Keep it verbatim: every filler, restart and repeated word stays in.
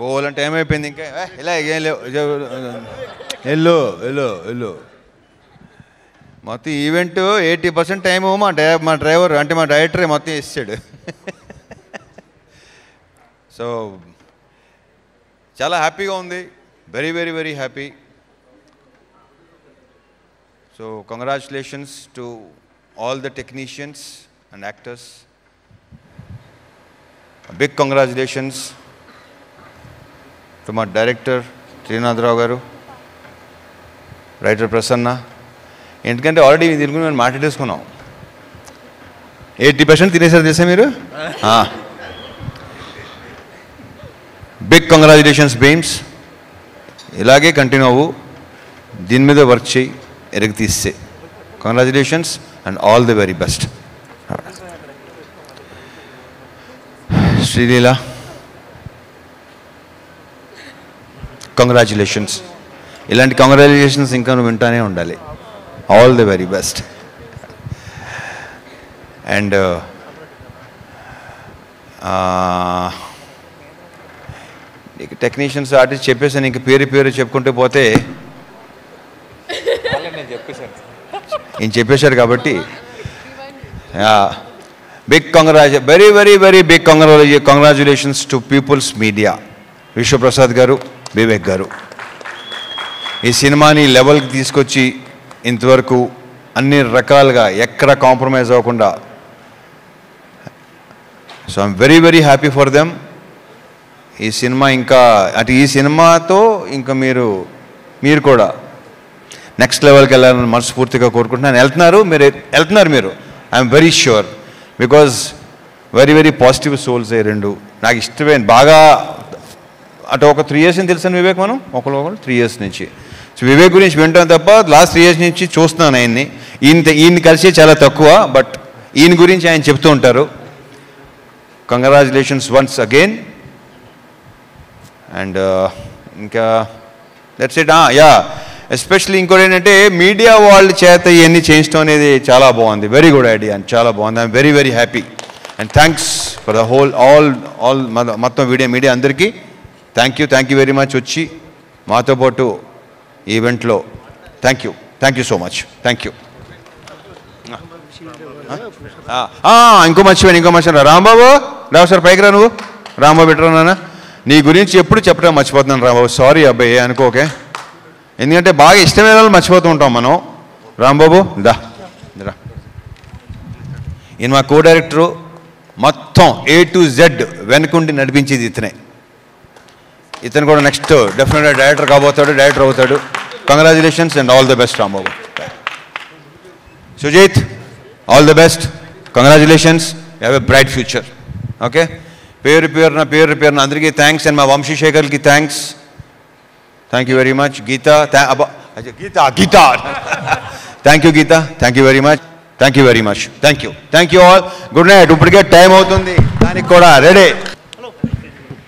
బోల్ అంటే ఏమైపోయింది ఇంకా ఇలా ఏం లేవు వెళ్ళు వెళ్ళు వెళ్ళు మొత్తం ఈవెంట్ ఎయిటీ పర్సెంట్ టైము మా డై మా డ్రైవర్ అంటే మా డైరెక్టరే మొత్తం ఇస్తాడు. సో చాలా హ్యాపీగా ఉంది, very very very happy. So congratulations to all the technicians and actors. Big congratulations to మా డైరెక్టర్ త్రినాథ్ రావు గారు, రైటర్ ప్రసన్న. ఎందుకంటే ఆల్రెడీ దీని గురించి మేము మాట్లాడేసుకున్నాం. ఎయిటీ పర్సెంట్ తినేసారు తెలుసా మీరు. బిగ్ కంగ్రాచులేషన్స్ బీమ్స్, ఇలాగే కంటిన్యూ అవ్వు, దీని మీద వర్క్ చేయి, ఎరగి తీస్తే. Congratulations and all the very best. Sreeleela, congratulations. ఇలాంటి కంగ్రాచులేషన్స్ ఇంకా నువ్వు వింటానే ఉండాలి. All the very best. And నీకు టెక్నీషియన్స్ ఆర్టిస్ట్ చెప్పేసి నీకు పేరు పేరు చెప్పుకుంటూ పోతే నేను చెప్పేశారు కాబట్టి big congratu very very very big congra congratulations to peoples media, Vishwaprasad garu, Vivek గారు. ఈ సినిమాని లెవెల్కి తీసుకొచ్చి ఇంతవరకు అన్ని రకాలుగా ఎక్కడ కాంప్రమైజ్ అవ్వకుండా, so I'm very very happy for them. ఈ సినిమా ఇంకా అంటే ఈ సినిమాతో ఇంకా మీరు మీరు కూడా నెక్స్ట్ లెవెల్కి వెళ్ళాలని మనస్ఫూర్తిగా కోరుకుంటున్నాను. వెళ్తున్నారు మీరు, వెళ్తున్నారు మీరు, I'm very sure. Because very very positive souls అయ్యి రెండు నాకు ఇష్టమైన బాగా. అటు ఒక త్రీ ఇయర్స్ నుంచి తెలుసాను వివేక్, మనం ఒకరు ఒకరు త్రీ ఇయర్స్ నుంచి. సో వివేక్ గురించి వింటాను తప్ప లాస్ట్ త్రీ ఇయర్స్ నుంచి చూస్తున్నాను ఆయన్ని. ఈయన ఈయన కలిసి చాలా తక్కువ, బట్ ఈయన గురించి ఆయన చెప్తూ ఉంటారు. Congratulations once again. అండ్ ఇంకా దట్స్ ఇట్. యా, ఎస్పెషలీ ఇంకోటి ఏంటంటే మీడియా వాళ్ళ చేత ఇవన్నీ చేయించడం అనేది చాలా బాగుంది. వెరీ గుడ్ ఐడియా అండ్ చాలా బాగుంది. I'm very very happy and thanks for the whole all all మొత్తం వీడియో మీడియా అందరికీ thank you, thank you very much వచ్చి మాతో పాటు ఈవెంట్లో. Thank you, thank you so much, thank you. ఇంకో మర్చిపోయాను, ఇంకో మర్చిపోయాను. రాంబాబు రావు సార్ పైకి రా నువ్వు. రాంబాబు ఎట్రా నాన్న, నీ గురించి ఎప్పుడు చెప్పడం మర్చిపోతున్నాను రాంబాబు. సారీ అబ్బాయి అనుకోకే, ఎందుకంటే బాగా ఇష్టమైన వాళ్ళు మర్చిపోతూ ఉంటాం మనం. రాంబాబు దా రా. ఈయన మా కో డైరెక్టరు, మొత్తం ఏ టు జెడ్ వెనుకుండి నడిపించేది ఇతనే. ఇతను కూడా నెక్స్ట్ డెఫినెట్గా డైరెక్టర్ కాబోతాడు, డైరెక్టర్ అవుతాడు. Congratulations and all the best Rambabu. Sujith, all the best, congratulations, have a bright future. Okay, పేరు పేరున పేరు పేరున అందరికీ థ్యాంక్స్. అండ్ మా వంశీశేఖర్కి thanks, thank you very much. Geetha, Geetha Geetha thank you Geetha, thank you very much, thank you very much, thank you, thank you all. Good night. ఇప్పటికే time అవుతుంది, దానికి కూడా రెడీ.